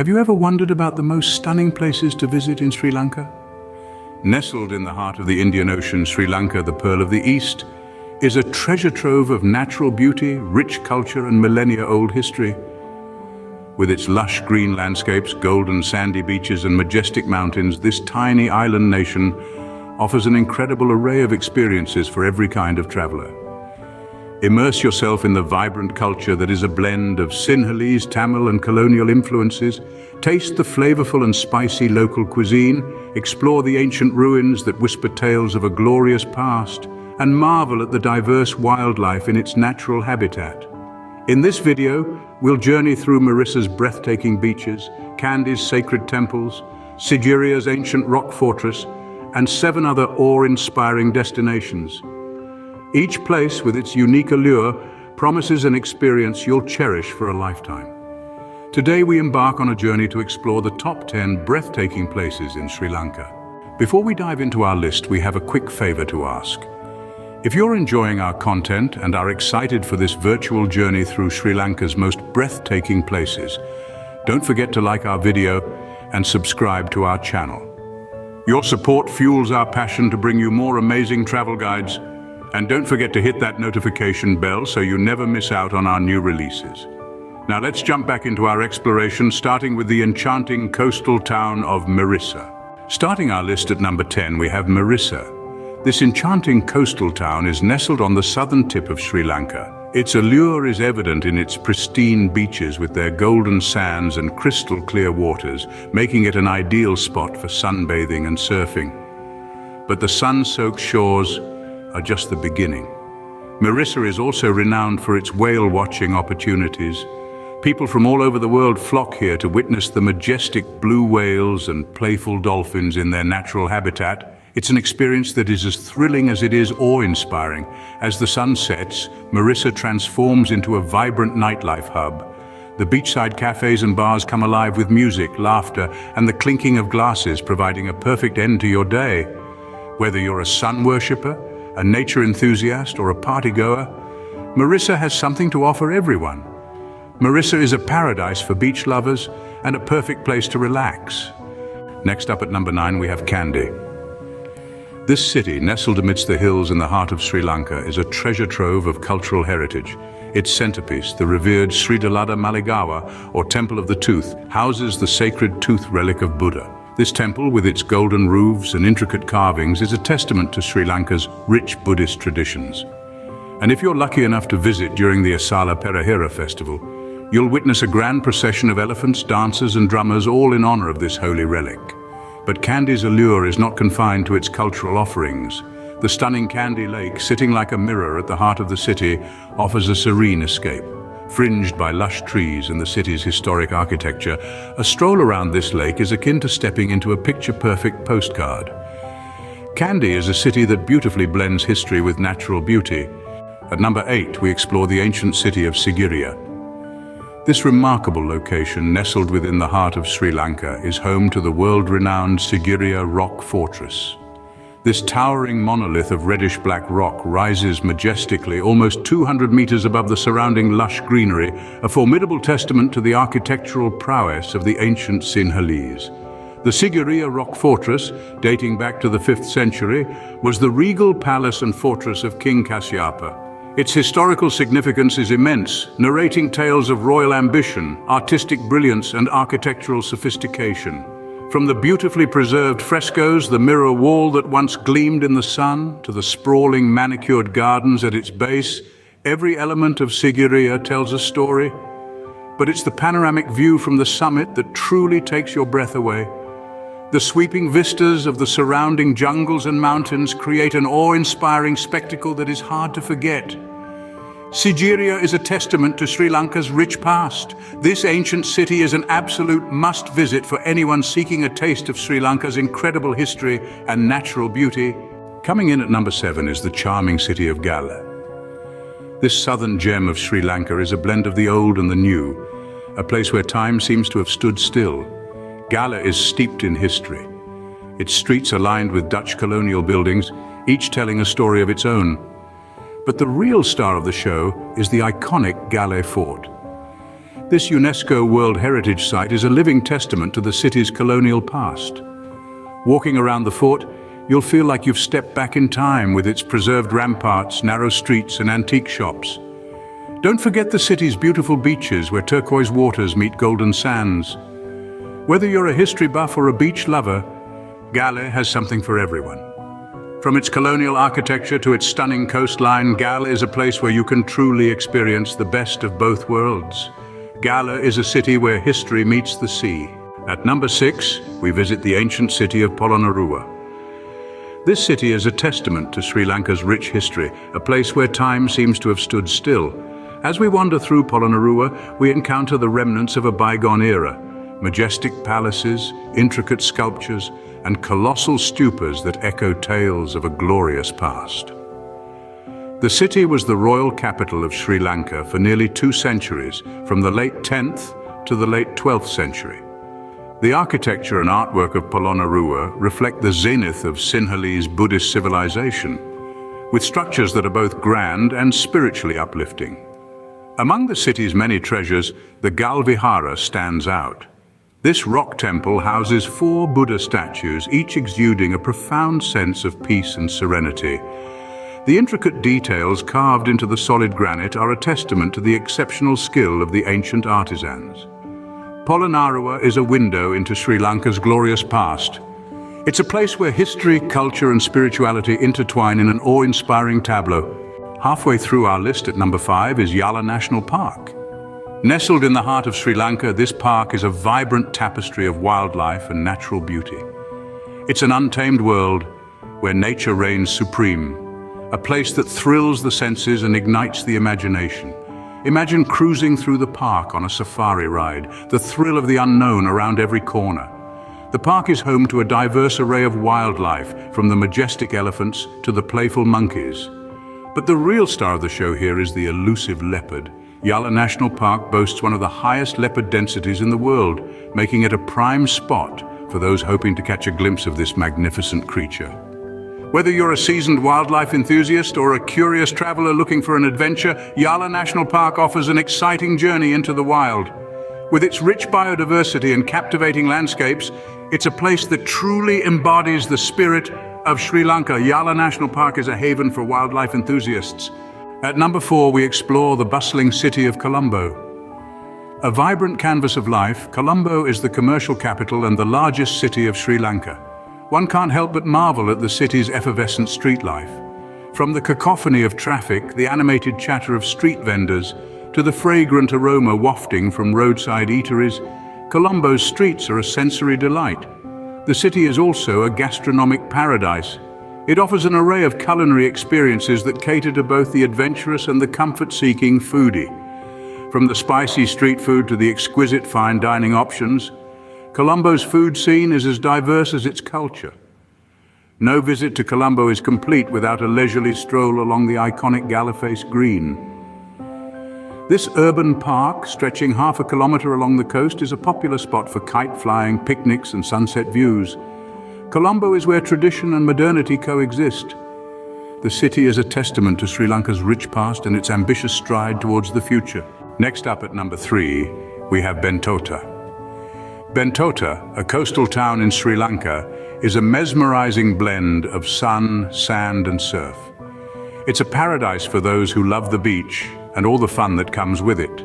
Have you ever wondered about the most stunning places to visit in Sri Lanka? Nestled in the heart of the Indian Ocean, Sri Lanka, the Pearl of the East, is a treasure trove of natural beauty, rich culture and millennia-old history. With its lush green landscapes, golden sandy beaches and majestic mountains, this tiny island nation offers an incredible array of experiences for every kind of traveler. Immerse yourself in the vibrant culture that is a blend of Sinhalese, Tamil and colonial influences. Taste the flavorful and spicy local cuisine, explore the ancient ruins that whisper tales of a glorious past, and marvel at the diverse wildlife in its natural habitat. In this video, we'll journey through Mirissa's breathtaking beaches, Kandy's sacred temples, Sigiriya's ancient rock fortress, and 7 other awe-inspiring destinations. Each place, with its unique allure, promises an experience you'll cherish for a lifetime. Today we embark on a journey to explore the top 10 breathtaking places in Sri Lanka. Before we dive into our list, we have a quick favor to ask. If you're enjoying our content and are excited for this virtual journey through Sri Lanka's most breathtaking places, don't forget to like our video and subscribe to our channel. Your support fuels our passion to bring you more amazing travel guides, and don't forget to hit that notification bell so you never miss out on our new releases. Now let's jump back into our exploration, starting with the enchanting coastal town of Mirissa. Starting our list at number 10, we have Mirissa. This enchanting coastal town is nestled on the southern tip of Sri Lanka. Its allure is evident in its pristine beaches with their golden sands and crystal clear waters, making it an ideal spot for sunbathing and surfing. But the sun-soaked shores are just the beginning. Mirissa is also renowned for its whale-watching opportunities. People from all over the world flock here to witness the majestic blue whales and playful dolphins in their natural habitat. It's an experience that is as thrilling as it is awe-inspiring. As the sun sets, Mirissa transforms into a vibrant nightlife hub. The beachside cafes and bars come alive with music, laughter, and the clinking of glasses, providing a perfect end to your day. Whether you're a sun worshipper, a nature enthusiast, or a party-goer, Mirissa has something to offer everyone. Mirissa is a paradise for beach lovers and a perfect place to relax. Next up at number 9, we have Kandy. This city, nestled amidst the hills in the heart of Sri Lanka, is a treasure trove of cultural heritage. Its centerpiece, the revered Sri Dalada Maligawa, or Temple of the Tooth, houses the sacred tooth relic of Buddha. This temple, with its golden roofs and intricate carvings, is a testament to Sri Lanka's rich Buddhist traditions. And if you're lucky enough to visit during the Asala Perahera festival, you'll witness a grand procession of elephants, dancers and drummers, all in honor of this holy relic. But Kandy's allure is not confined to its cultural offerings. The stunning Kandy Lake, sitting like a mirror at the heart of the city, offers a serene escape. Fringed by lush trees and the city's historic architecture, a stroll around this lake is akin to stepping into a picture-perfect postcard. Kandy is a city that beautifully blends history with natural beauty. At number 8, we explore the ancient city of Sigiriya. This remarkable location, nestled within the heart of Sri Lanka, is home to the world-renowned Sigiriya Rock Fortress. This towering monolith of reddish-black rock rises majestically, almost 200 meters above the surrounding lush greenery, a formidable testament to the architectural prowess of the ancient Sinhalese. The Sigiriya Rock Fortress, dating back to the 5th century, was the regal palace and fortress of King Kasyapa. Its historical significance is immense, narrating tales of royal ambition, artistic brilliance and architectural sophistication. From the beautifully preserved frescoes, the mirror wall that once gleamed in the sun, to the sprawling manicured gardens at its base, every element of Sigiriya tells a story. But it's the panoramic view from the summit that truly takes your breath away. The sweeping vistas of the surrounding jungles and mountains create an awe-inspiring spectacle that is hard to forget. Sigiriya is a testament to Sri Lanka's rich past. This ancient city is an absolute must-visit for anyone seeking a taste of Sri Lanka's incredible history and natural beauty. Coming in at number 7 is the charming city of Galle. This southern gem of Sri Lanka is a blend of the old and the new, a place where time seems to have stood still. Galle is steeped in history. Its streets are lined with Dutch colonial buildings, each telling a story of its own. But the real star of the show is the iconic Galle Fort. This UNESCO World Heritage Site is a living testament to the city's colonial past. Walking around the fort, you'll feel like you've stepped back in time with its preserved ramparts, narrow streets, and antique shops. Don't forget the city's beautiful beaches where turquoise waters meet golden sands. Whether you're a history buff or a beach lover, Galle has something for everyone. From its colonial architecture to its stunning coastline, Galle is a place where you can truly experience the best of both worlds. Galle is a city where history meets the sea. At number 6, we visit the ancient city of Polonnaruwa. This city is a testament to Sri Lanka's rich history, a place where time seems to have stood still. As we wander through Polonnaruwa, we encounter the remnants of a bygone era. Majestic palaces, intricate sculptures, and colossal stupas that echo tales of a glorious past. The city was the royal capital of Sri Lanka for nearly 2 centuries, from the late 10th to the late 12th century. The architecture and artwork of Polonnaruwa reflect the zenith of Sinhalese Buddhist civilization, with structures that are both grand and spiritually uplifting. Among the city's many treasures, the Gal Vihara stands out. This rock temple houses 4 Buddha statues, each exuding a profound sense of peace and serenity. The intricate details carved into the solid granite are a testament to the exceptional skill of the ancient artisans. Polonnaruwa is a window into Sri Lanka's glorious past. It's a place where history, culture, and spirituality intertwine in an awe-inspiring tableau. Halfway through our list at number 5 is Yala National Park. Nestled in the heart of Sri Lanka, this park is a vibrant tapestry of wildlife and natural beauty. It's an untamed world where nature reigns supreme, a place that thrills the senses and ignites the imagination. Imagine cruising through the park on a safari ride, the thrill of the unknown around every corner. The park is home to a diverse array of wildlife, from the majestic elephants to the playful monkeys. But the real star of the show here is the elusive leopard. Yala National Park boasts one of the highest leopard densities in the world, making it a prime spot for those hoping to catch a glimpse of this magnificent creature. Whether you're a seasoned wildlife enthusiast or a curious traveler looking for an adventure, Yala National Park offers an exciting journey into the wild. With its rich biodiversity and captivating landscapes, it's a place that truly embodies the spirit of Sri Lanka. Yala National Park is a haven for wildlife enthusiasts. At number 4, we explore the bustling city of Colombo. A vibrant canvas of life, Colombo is the commercial capital and the largest city of Sri Lanka. One can't help but marvel at the city's effervescent street life. From the cacophony of traffic, the animated chatter of street vendors, to the fragrant aroma wafting from roadside eateries, Colombo's streets are a sensory delight. The city is also a gastronomic paradise. It offers an array of culinary experiences that cater to both the adventurous and the comfort-seeking foodie. From the spicy street food to the exquisite fine dining options, Colombo's food scene is as diverse as its culture. No visit to Colombo is complete without a leisurely stroll along the iconic Galle Face Green. This urban park, stretching half a kilometer along the coast, is a popular spot for kite flying, picnics, and sunset views. Colombo is where tradition and modernity coexist. The city is a testament to Sri Lanka's rich past and its ambitious stride towards the future. Next up at number 3, we have Bentota. Bentota, a coastal town in Sri Lanka, is a mesmerizing blend of sun, sand, and surf. It's a paradise for those who love the beach and all the fun that comes with it.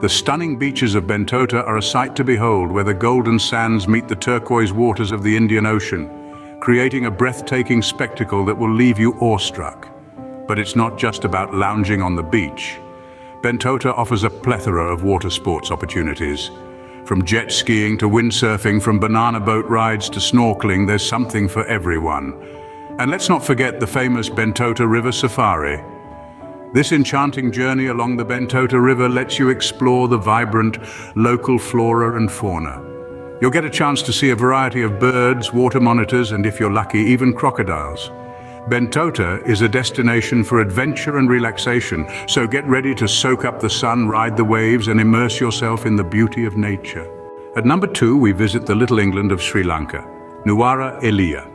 The stunning beaches of Bentota are a sight to behold, where the golden sands meet the turquoise waters of the Indian Ocean, creating a breathtaking spectacle that will leave you awestruck. But it's not just about lounging on the beach. Bentota offers a plethora of water sports opportunities. From jet skiing to windsurfing, from banana boat rides to snorkeling, there's something for everyone. And let's not forget the famous Bentota River Safari. This enchanting journey along the Bentota River lets you explore the vibrant local flora and fauna. You'll get a chance to see a variety of birds, water monitors, and if you're lucky, even crocodiles. Bentota is a destination for adventure and relaxation, so get ready to soak up the sun, ride the waves, and immerse yourself in the beauty of nature. At number 2, we visit the Little England of Sri Lanka, Nuwara Eliya.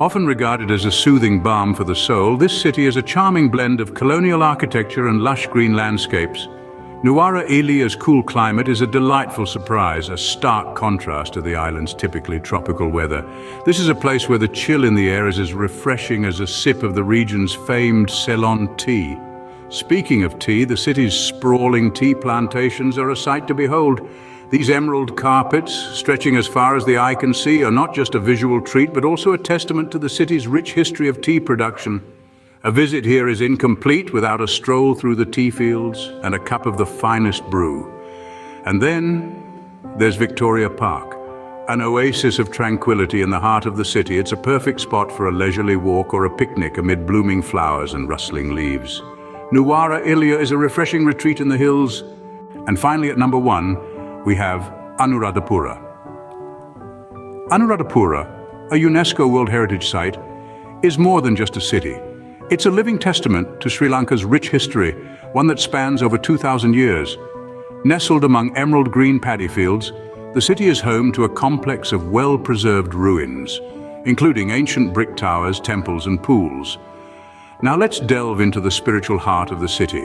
Often regarded as a soothing balm for the soul, this city is a charming blend of colonial architecture and lush green landscapes. Nuwara Eliya's cool climate is a delightful surprise, a stark contrast to the island's typically tropical weather. This is a place where the chill in the air is as refreshing as a sip of the region's famed Ceylon tea. Speaking of tea, the city's sprawling tea plantations are a sight to behold. These emerald carpets, stretching as far as the eye can see, are not just a visual treat, but also a testament to the city's rich history of tea production. A visit here is incomplete without a stroll through the tea fields and a cup of the finest brew. And then there's Victoria Park, an oasis of tranquility in the heart of the city. It's a perfect spot for a leisurely walk or a picnic amid blooming flowers and rustling leaves. Nuwara Eliya is a refreshing retreat in the hills. And finally, at number one, we have Anuradhapura. Anuradhapura, a UNESCO World Heritage Site, is more than just a city. It's a living testament to Sri Lanka's rich history, one that spans over 2,000 years. Nestled among emerald green paddy fields, the city is home to a complex of well-preserved ruins, including ancient brick towers, temples, and pools. Now let's delve into the spiritual heart of the city.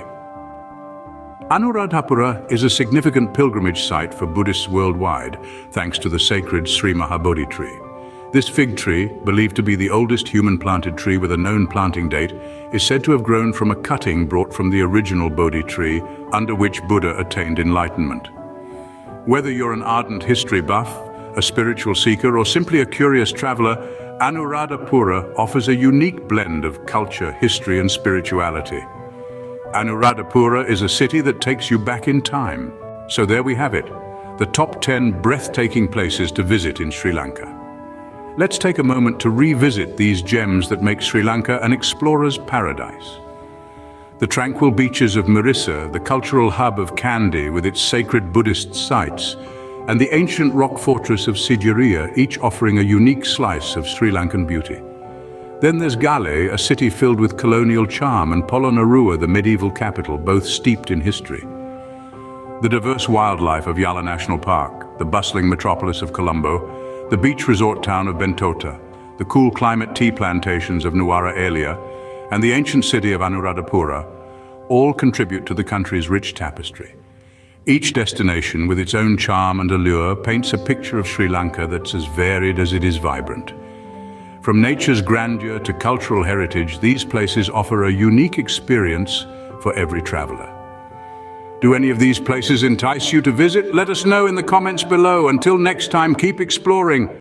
Anuradhapura is a significant pilgrimage site for Buddhists worldwide, thanks to the sacred Sri Maha Bodhi tree. This fig tree, believed to be the oldest human-planted tree with a known planting date, is said to have grown from a cutting brought from the original Bodhi tree, under which Buddha attained enlightenment. Whether you're an ardent history buff, a spiritual seeker, or simply a curious traveler, Anuradhapura offers a unique blend of culture, history, and spirituality. Anuradhapura is a city that takes you back in time. So there we have it, the top 10 breathtaking places to visit in Sri Lanka. Let's take a moment to revisit these gems that make Sri Lanka an explorer's paradise. The tranquil beaches of Mirissa, the cultural hub of Kandy with its sacred Buddhist sites, and the ancient rock fortress of Sigiriya, each offering a unique slice of Sri Lankan beauty. Then there's Galle, a city filled with colonial charm, and Polonnaruwa, the medieval capital, both steeped in history. The diverse wildlife of Yala National Park, the bustling metropolis of Colombo, the beach resort town of Bentota, the cool climate tea plantations of Nuwara Eliya, and the ancient city of Anuradhapura all contribute to the country's rich tapestry. Each destination, with its own charm and allure, paints a picture of Sri Lanka that's as varied as it is vibrant. From nature's grandeur to cultural heritage, these places offer a unique experience for every traveler. Do any of these places entice you to visit? Let us know in the comments below. Until next time, keep exploring.